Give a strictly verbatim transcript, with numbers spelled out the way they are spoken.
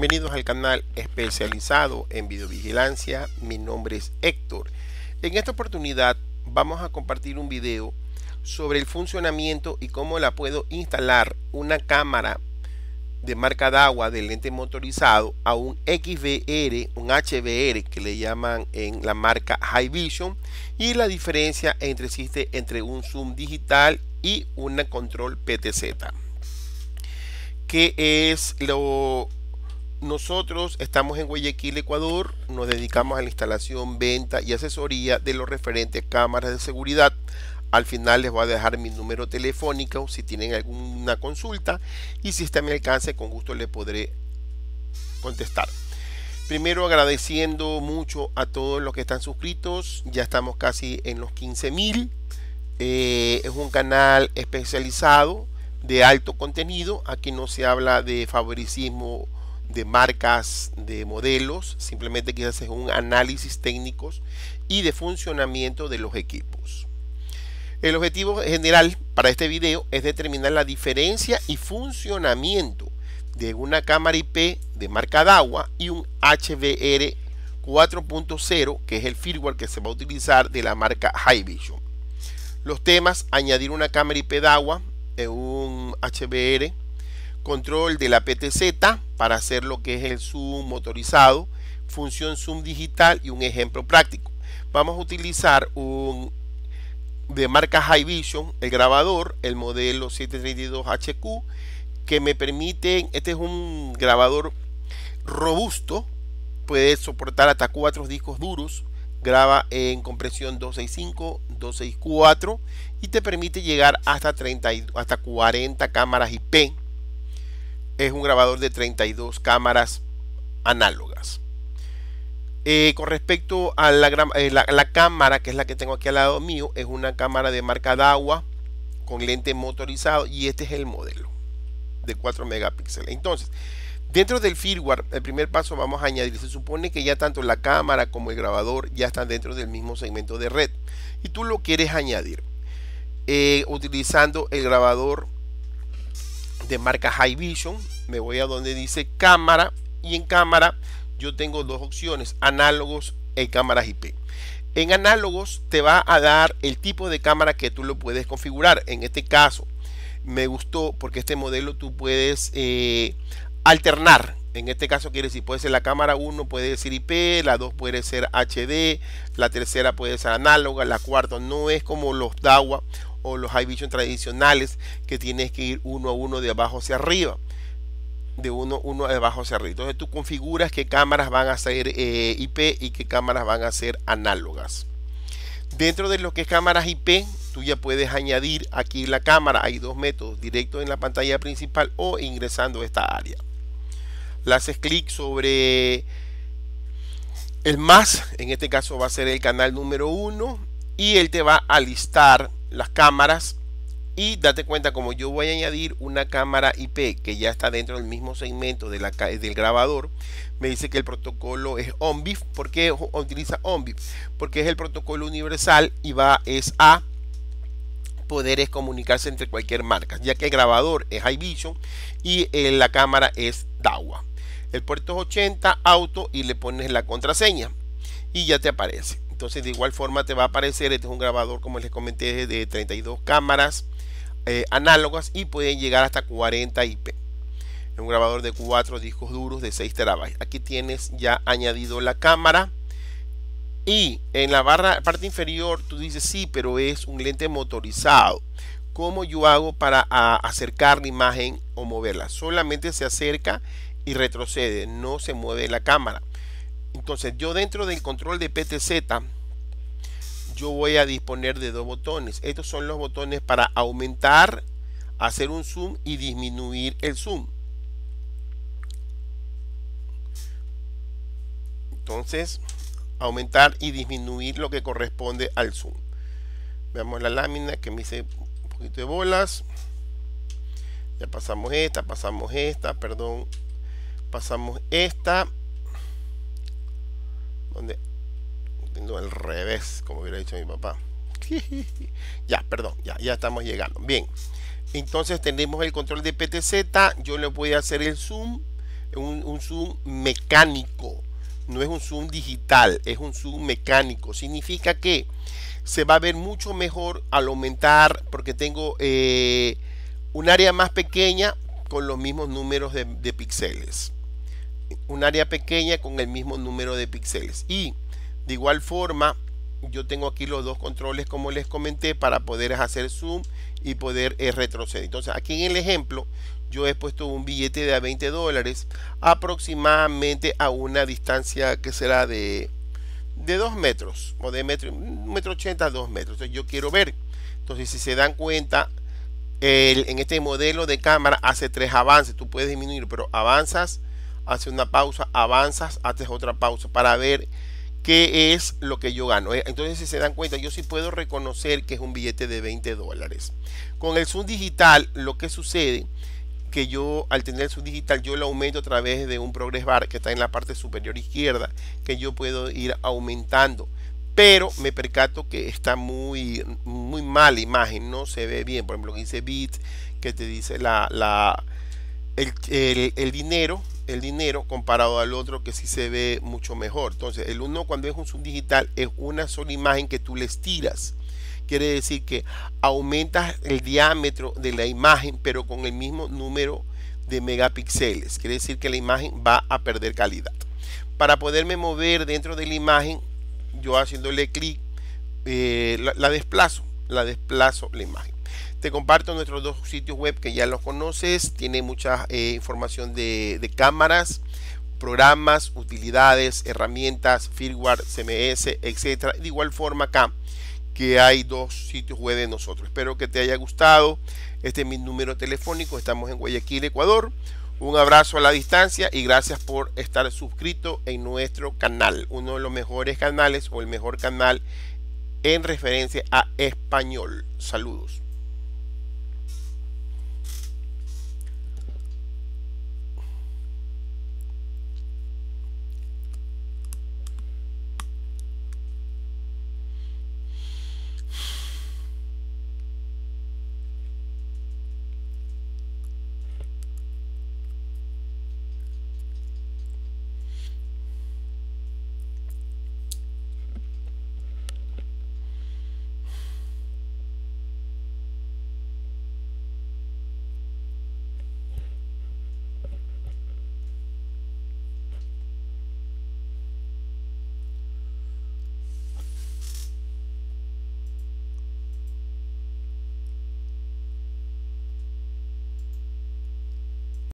Bienvenidos al canal especializado en videovigilancia. Mi nombre es Héctor. En esta oportunidad vamos a compartir un video sobre el funcionamiento y cómo la puedo instalar una cámara de marca Dahua de lente motorizado a un X V R, un H V R que le llaman en la marca Hikvision, y la diferencia entre existe entre un zoom digital y una control P T Z, que es lo nosotros estamos en Guayaquil, Ecuador. Nos dedicamos a la instalación, venta y asesoría de los referentes cámaras de seguridad. Al final les voy a dejar mi número telefónico si tienen alguna consulta, y si está a mi alcance con gusto le podré contestar. Primero, agradeciendo mucho a todos los que están suscritos. Ya estamos casi en los quince mil. Eh, es un canal especializado de alto contenido. Aquí no se habla de favoritismo de marcas, de modelos, simplemente quizás es un análisis técnicos y de funcionamiento de los equipos. El objetivo general para este video es determinar la diferencia y funcionamiento de una cámara I P de marca Dahua y un H V R cuatro punto cero, que es el firmware que se va a utilizar de la marca Hikvision. Los temas: añadir una cámara I P Dahua, un H V R, control de la P T Z para hacer lo que es el zoom motorizado, función zoom digital y un ejemplo práctico. Vamos a utilizar un de marca Hikvision, el grabador, el modelo siete tres dos H Q, que me permite, este es un grabador robusto, puede soportar hasta cuatro discos duros, graba en compresión doscientos sesenta y cinco, doscientos sesenta y cuatro y te permite llegar hasta treinta, hasta cuarenta cámaras I P. Es un grabador de treinta y dos cámaras análogas. Eh, con respecto a la, eh, la, la cámara, que es la que tengo aquí al lado mío, es una cámara de marca Dahua con lente motorizado, y este es el modelo de cuatro megapíxeles. Entonces, dentro del firmware, el primer paso vamos a añadir. Se supone que ya tanto la cámara como el grabador ya están dentro del mismo segmento de red, y tú lo quieres añadir eh, utilizando el grabador de marca Hikvision. Me voy a donde dice cámara, y en cámara yo tengo dos opciones: análogos y cámaras I P. En análogos te va a dar el tipo de cámara que tú lo puedes configurar. En este caso me gustó porque este modelo tú puedes eh, alternar. En este caso quiere decir, puede ser la cámara uno, puede ser I P, la dos puede ser H D, la tercera puede ser análoga, la cuarta no es como los Dahua o los Hikvision tradicionales, que tienes que ir uno a uno de abajo hacia arriba. De uno, uno de abajo hacia arriba. Entonces tú configuras qué cámaras van a ser eh, I P y qué cámaras van a ser análogas. Dentro de lo que es cámaras I P, tú ya puedes añadir aquí la cámara. Hay dos métodos: directo en la pantalla principal o ingresando a esta área. Le haces clic sobre el más, en este caso va a ser el canal número uno, y él te va a listar las cámaras. Y date cuenta, como yo voy a añadir una cámara I P que ya está dentro del mismo segmento de la, del grabador, me dice que el protocolo es ONVIF. ¿Por qué utiliza ONVIF? Porque es el protocolo universal y va es a poder es comunicarse entre cualquier marca, ya que el grabador es Hikvision y eh, la cámara es Dahua. El puerto es ochenta, auto, y le pones la contraseña y ya te aparece. Entonces, de igual forma te va a aparecer. Este es un grabador, como les comenté, de treinta y dos cámaras Eh, análogas, y pueden llegar hasta cuarenta I P. Es un grabador de cuatro discos duros de seis terabytes. Aquí tienes ya añadido la cámara, y en la barra parte inferior tú dices: sí, pero es un lente motorizado, ¿cómo yo hago para a, acercar la imagen o moverla? Solamente se acerca y retrocede, no se mueve la cámara. Entonces, yo dentro del control de P T Z yo voy a disponer de dos botones. Estos son los botones para aumentar, hacer un zoom y disminuir el zoom. Entonces, aumentar y disminuir lo que corresponde al zoom. Veamos la lámina que me hice un poquito de bolas. Ya pasamos esta, pasamos esta, perdón, pasamos esta. ¿Dónde? No, al revés, como hubiera dicho mi papá. Ya, perdón, ya, ya estamos llegando. Bien, entonces tenemos el control de P T Z. Yo le voy a hacer el zoom, un, un zoom mecánico, no es un zoom digital, es un zoom mecánico. Significa que se va a ver mucho mejor al aumentar, porque tengo eh, un área más pequeña con los mismos números de, de píxeles, un área pequeña con el mismo número de píxeles. Y de igual forma yo tengo aquí los dos controles, como les comenté, para poder hacer zoom y poder eh, retroceder. Entonces aquí en el ejemplo yo he puesto un billete de veinte dólares aproximadamente a una distancia que será de de dos metros o de metro, metro ochenta a dos metros. Entonces yo quiero ver, entonces si se dan cuenta, el, en este modelo de cámara hace tres avances. Tú puedes disminuir, pero avanzas, haces una pausa, avanzas, haces otra pausa para ver qué es lo que yo gano. Entonces si se dan cuenta, yo sí puedo reconocer que es un billete de veinte dólares. Con el zoom digital lo que sucede, que yo al tener el zoom digital yo lo aumento a través de un progress bar que está en la parte superior izquierda, que yo puedo ir aumentando, pero me percato que está muy muy mala imagen, no se ve bien. Por ejemplo, que dice bits, que te dice la, la el, el, el dinero el dinero comparado al otro, que sí se ve mucho mejor. Entonces el uno, cuando es un zoom digital, es una sola imagen que tú le estiras. Quiere decir que aumentas el diámetro de la imagen, pero con el mismo número de megapíxeles. Quiere decir que la imagen va a perder calidad. Para poderme mover dentro de la imagen, yo haciéndole clic eh, la, la desplazo la desplazo la imagen. Te comparto nuestros dos sitios web que ya los conoces. Tiene mucha eh, información de, de cámaras, programas, utilidades, herramientas, firmware, C M S, etcétera. De igual forma acá que hay dos sitios web de nosotros. Espero que te haya gustado. Este es mi número telefónico. Estamos en Guayaquil, Ecuador. Un abrazo a la distancia y gracias por estar suscrito en nuestro canal. Uno de los mejores canales, o el mejor canal en referencia a español. Saludos.